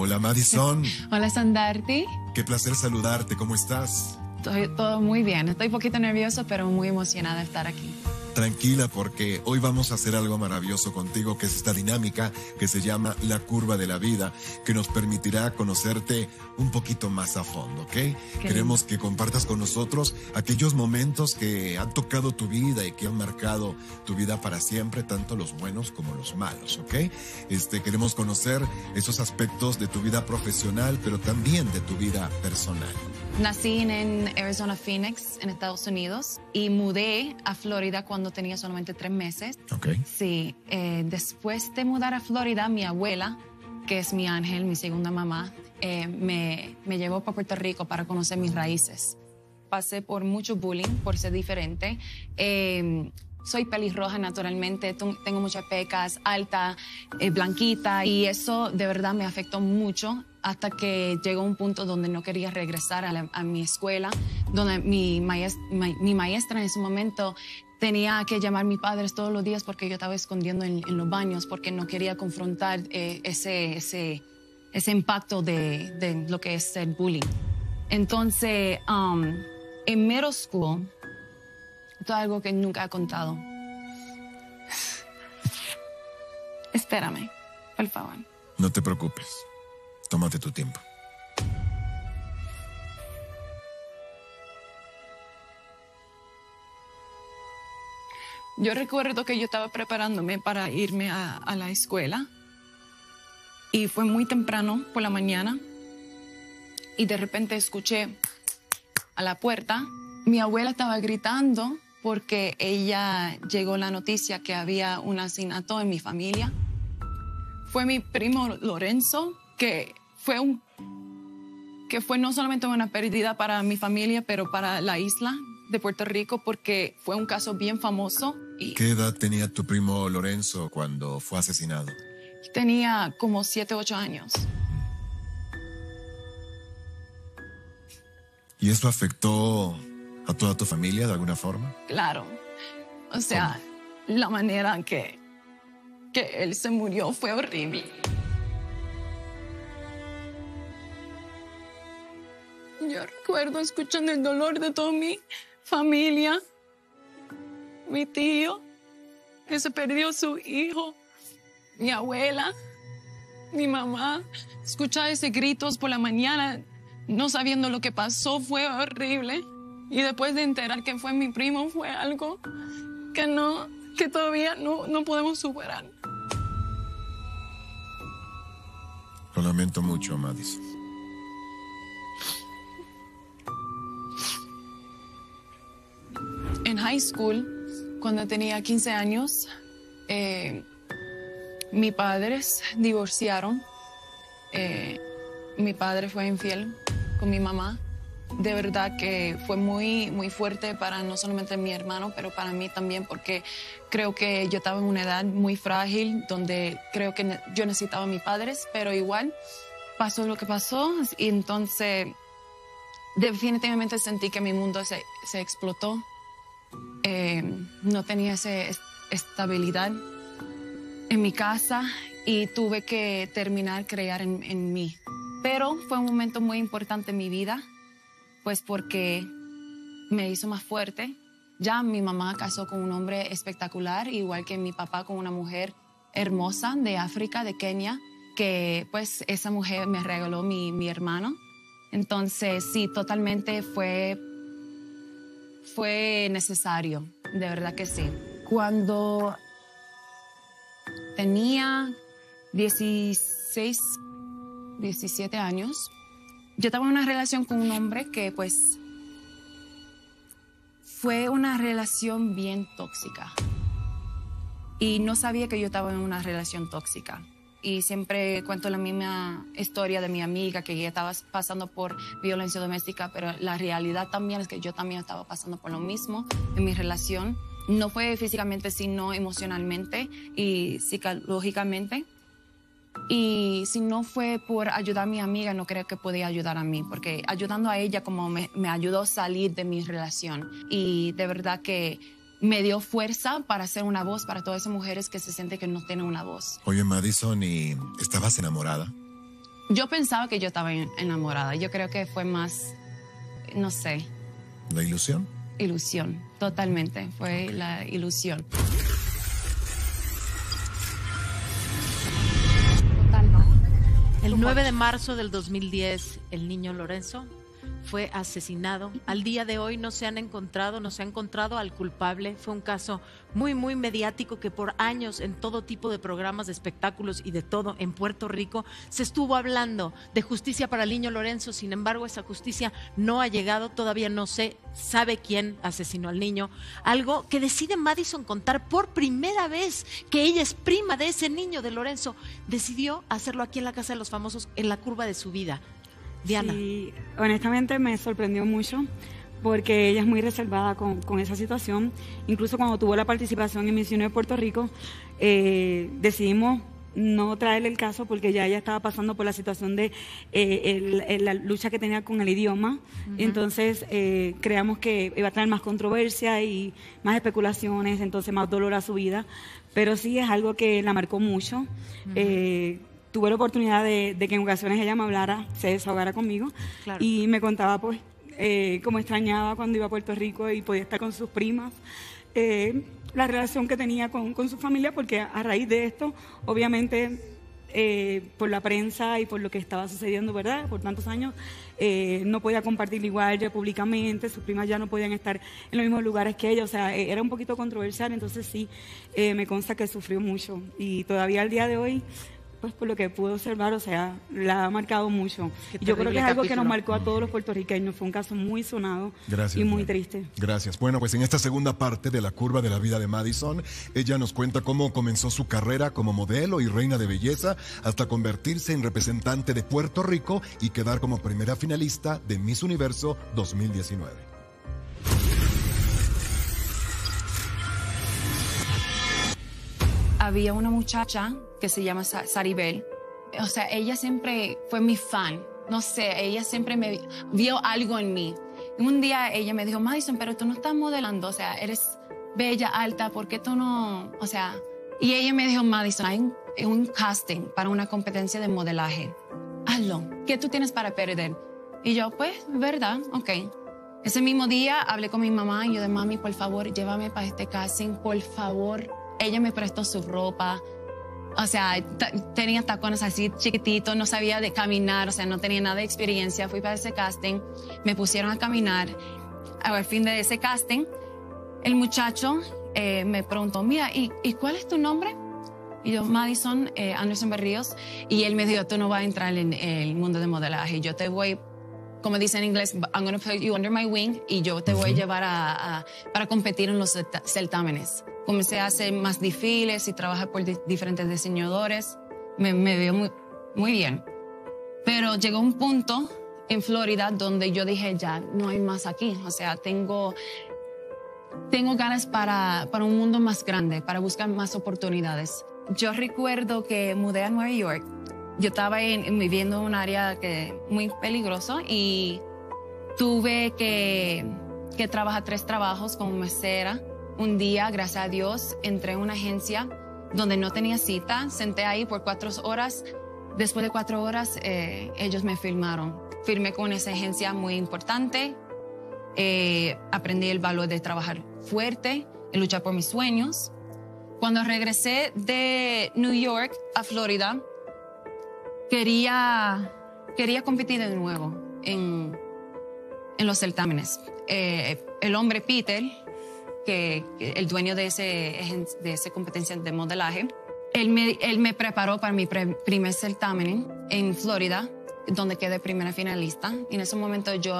Hola, Madison. Hola, Sandarti. Qué placer saludarte. ¿Cómo estás? Estoy todo muy bien. Estoy un poquito nervioso, pero muy emocionada de estar aquí. Tranquila, porque hoy vamos a hacer algo maravilloso contigo, que es esta dinámica que se llama La Curva de la Vida, que nos permitirá conocerte un poquito más a fondo, ¿ok? Queremos que compartas con nosotros aquellos momentos que han tocado tu vida y que han marcado tu vida para siempre, tanto los buenos como los malos, ¿ok? Queremos conocer esos aspectos de tu vida profesional, pero también de tu vida personal. Nací en Arizona, Phoenix, en Estados Unidos, y mudé a Florida cuando tenía solamente 3 meses. Okay. Sí, después de mudar a Florida, mi abuela, que es mi ángel, mi segunda mamá, me llevó para Puerto Rico para conocer mis raíces. Pasé por mucho bullying, por ser diferente. Soy pelirroja naturalmente, tengo muchas pecas, alta, blanquita, y eso de verdad me afectó mucho hasta que llegó un punto donde no quería regresar a mi escuela, donde mi maestra en ese momento tenía que llamar a mis padres todos los días porque yo estaba escondiendo en los baños porque no quería confrontar ese impacto de lo que es el bullying. Entonces, en middle school, esto es algo que nunca he contado. Espérame, por favor. No te preocupes. Tómate tu tiempo. Yo recuerdo que yo estaba preparándome para irme a la escuela. Y fue muy temprano por la mañana. Y de repente escuché a la puerta. Mi abuela estaba gritando porque ella llegó la noticia que había un asesinato en mi familia. Fue mi primo Lorenzo, que fue no solamente una pérdida para mi familia, pero para la isla de Puerto Rico, porque fue un caso bien famoso. Y ¿qué edad tenía tu primo Lorenzo cuando fue asesinado? Tenía como 7 u 8 años. ¿Y eso afectó a toda tu familia de alguna forma? Claro. O sea, ¿cómo? La manera en que él se murió fue horrible. Yo recuerdo escuchando el dolor de toda mi familia, mi tío, que se perdió su hijo, mi abuela, mi mamá. Escuchar esos gritos por la mañana, no sabiendo lo que pasó, fue horrible. Y después de enterar que fue mi primo, fue algo que todavía no podemos superar. Lo lamento mucho, Madison. En high school, cuando tenía 15 años, mis padres divorciaron. Mi padre fue infiel con mi mamá. De verdad que fue muy, muy fuerte para no solamente mi hermano, pero para mí también, porque creo que yo estaba en una edad muy frágil, donde creo que yo necesitaba a mis padres, pero igual pasó lo que pasó. Y entonces, definitivamente sentí que mi mundo se explotó. No tenía esa estabilidad en mi casa y tuve que terminar crear en mí. Pero fue un momento muy importante en mi vida, pues porque me hizo más fuerte. Ya mi mamá casó con un hombre espectacular, igual que mi papá con una mujer hermosa de África, de Kenia, que pues esa mujer me regaló mi hermano. Entonces sí, totalmente fue necesario, de verdad que sí. Cuando tenía 16, 17 años, yo estaba en una relación con un hombre que, pues, fue una relación bien tóxica. Y no sabía que yo estaba en una relación tóxica. Y siempre cuento la misma historia de mi amiga, que ella estaba pasando por violencia doméstica, pero la realidad también es que yo también estaba pasando por lo mismo en mi relación. No fue físicamente, sino emocionalmente y psicológicamente. Y si no fue por ayudar a mi amiga, no creo que podía ayudar a mí, porque ayudando a ella como me ayudó a salir de mi relación. Y de verdad que me dio fuerza para ser una voz para todas esas mujeres que se sienten que no tienen una voz. Oye, Madison, ¿y estabas enamorada? Yo pensaba que yo estaba enamorada. Yo creo que fue más, no sé. ¿La ilusión? Ilusión, totalmente. Fue okay. La ilusión. Total, ¿no? El 9 de marzo del 2010, el niño Lorenzo fue asesinado. Al día de hoy no se ha encontrado al culpable. Fue un caso muy, muy mediático que por años en todo tipo de programas, de espectáculos y de todo en Puerto Rico se estuvo hablando de justicia para el niño Lorenzo. Sin embargo, esa justicia no ha llegado. Todavía no se sabe quién asesinó al niño. Algo que decide Madison contar por primera vez, que ella es prima de ese niño, de Lorenzo. Decidió hacerlo aquí en la Casa de los Famosos, en La Curva de su Vida. Diana. Sí, honestamente me sorprendió mucho porque ella es muy reservada con esa situación. Incluso cuando tuvo la participación en Miss Universe Puerto Rico, decidimos no traerle el caso porque ya ella estaba pasando por la situación de la lucha que tenía con el idioma. Entonces creamos que iba a traer más controversia y más especulaciones, entonces más dolor a su vida. Pero sí es algo que la marcó mucho. Tuve la oportunidad de que en ocasiones ella me hablara, se desahogara conmigo, claro. Y me contaba pues cómo extrañaba cuando iba a Puerto Rico y podía estar con sus primas, la relación que tenía con su familia, porque a raíz de esto, obviamente, por la prensa y por lo que estaba sucediendo, ¿verdad? Por tantos años, no podía compartir igual ya públicamente, sus primas ya no podían estar en los mismos lugares que ella, o sea, era un poquito controversial, entonces sí, me consta que sufrió mucho y todavía al día de hoy, pues por lo que pude observar, o sea, la ha marcado mucho. Yo creo que es algo que nos marcó a todos los puertorriqueños. Fue un caso muy sonado y muy triste. Gracias. Bueno, pues en esta segunda parte de La Curva de la Vida de Madison, ella nos cuenta cómo comenzó su carrera como modelo y reina de belleza hasta convertirse en representante de Puerto Rico y quedar como primera finalista de Miss Universo 2019. Había una muchacha que se llama Saribel. O sea, ella siempre fue mi fan. No sé, ella siempre me vio algo en mí. Un día ella me dijo, Madison, pero tú no estás modelando. O sea, eres bella, alta, ¿por qué tú no...? O sea, y ella me dijo, Madison, hay un casting para una competencia de modelaje. Hazlo. ¿Qué tú tienes para perder? Y yo, pues, verdad, ok. Ese mismo día hablé con mi mamá y yo de mami, por favor, llévame para este casting, por favor. Ella me prestó su ropa, o sea, tenía tacones así chiquititos, no sabía de caminar, o sea, no tenía nada de experiencia. Fui para ese casting, me pusieron a caminar. Al fin de ese casting, el muchacho me preguntó, mira, ¿y cuál es tu nombre? Y yo, Madison Anderson Barrios. Y él me dijo, tú no vas a entrar en el mundo de modelaje, yo te voy, como dicen en inglés, I'm going to put you under my wing, y yo te voy a llevar para competir en los certámenes. Comencé a hacer más desfiles y trabajar por diferentes diseñadores. Me veo muy, muy bien. Pero llegó un punto en Florida donde yo dije, ya, no hay más aquí. O sea, tengo ganas para un mundo más grande, para buscar más oportunidades. Yo recuerdo que mudé a Nueva York. Yo estaba viviendo en un área muy peligroso y tuve que trabajar 3 trabajos como mesera. Un día, gracias a Dios, entré en una agencia donde no tenía cita. Senté ahí por 4 horas. Después de 4 horas, ellos me firmaron. Firmé con esa agencia muy importante. Aprendí el valor de trabajar fuerte, de luchar por mis sueños. Cuando regresé de New York a Florida, quería competir de nuevo en los certámenes. El hombre Peter, que el dueño de esa competencia de modelaje, él me preparó para mi primer certamen en Florida, donde quedé primera finalista. Y en ese momento yo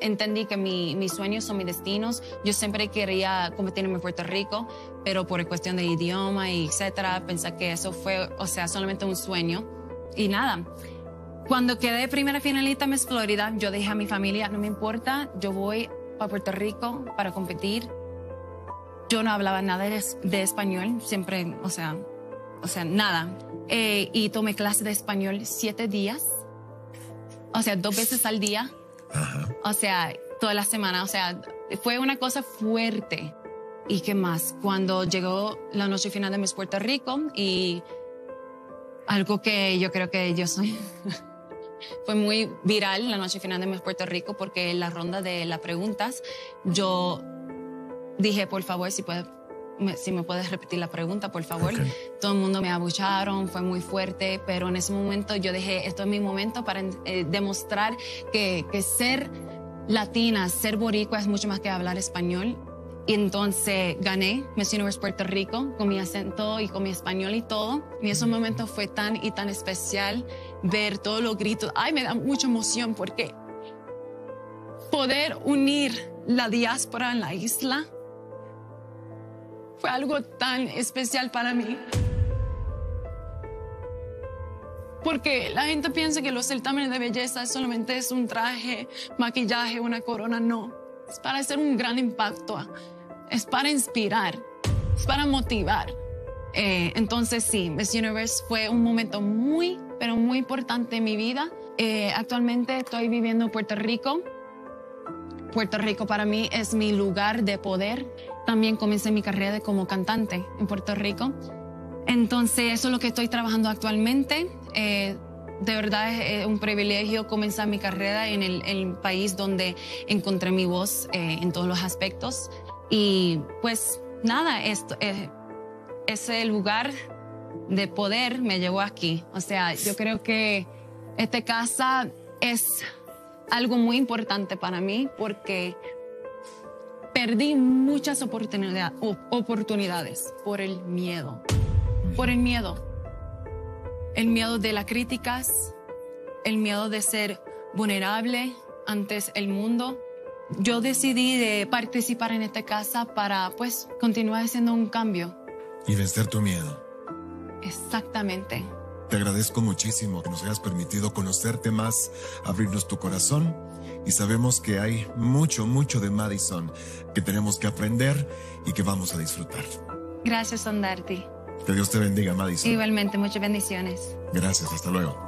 entendí que mis sueños son mis destinos. Yo siempre quería competir en Puerto Rico, pero por cuestión de idioma y etcétera, pensé que eso fue, o sea, solamente un sueño. Y nada, cuando quedé primera finalista en Miss Florida, yo dije a mi familia, no me importa, yo voy para Puerto Rico para competir. Yo no hablaba nada de español, siempre, o sea nada. Y tomé clases de español 7 días, o sea, 2 veces al día, o sea, toda la semana, o sea, fue una cosa fuerte. ¿Y qué más? Cuando llegó la noche final de Miss Puerto Rico y Algo que yo creo que yo soy. Fue muy viral la noche final de Miss Puerto Rico porque en la ronda de las preguntas yo dije, por favor, si me puedes repetir la pregunta, por favor. Okay. Todo el mundo me abucharon, fue muy fuerte, pero en ese momento yo dije, esto es mi momento para demostrar que ser latina, ser boricua es mucho más que hablar español. Y entonces gané Miss Universe Puerto Rico con mi acento y con mi español y todo. Y ese momento fue tan y tan especial ver todos los gritos. Ay, me da mucha emoción porque poder unir la diáspora en la isla fue algo tan especial para mí. Porque la gente piensa que los certámenes de belleza solamente es un traje, maquillaje, una corona. No, es para hacer un gran impacto. Es para inspirar, es para motivar. Entonces sí, Miss Universe fue un momento muy, pero muy importante en mi vida. Actualmente estoy viviendo en Puerto Rico. Puerto Rico para mí es mi lugar de poder. También comencé mi carrera como cantante en Puerto Rico. Entonces eso es lo que estoy trabajando actualmente. De verdad es un privilegio comenzar mi carrera en el país donde encontré mi voz en todos los aspectos. Y pues nada, ese lugar de poder me llevó aquí. O sea, yo creo que esta casa es algo muy importante para mí porque perdí muchas oportunidades por el miedo. Por el miedo. El miedo de las críticas, el miedo de ser vulnerable ante el mundo. Yo decidí de participar en esta casa para, pues, continuar haciendo un cambio. Y vencer tu miedo. Exactamente. Te agradezco muchísimo que nos hayas permitido conocerte más, abrirnos tu corazón. Y sabemos que hay mucho, mucho de Madison que tenemos que aprender y que vamos a disfrutar. Gracias, Andarti. Que Dios te bendiga, Madison. Igualmente, muchas bendiciones. Gracias, hasta luego.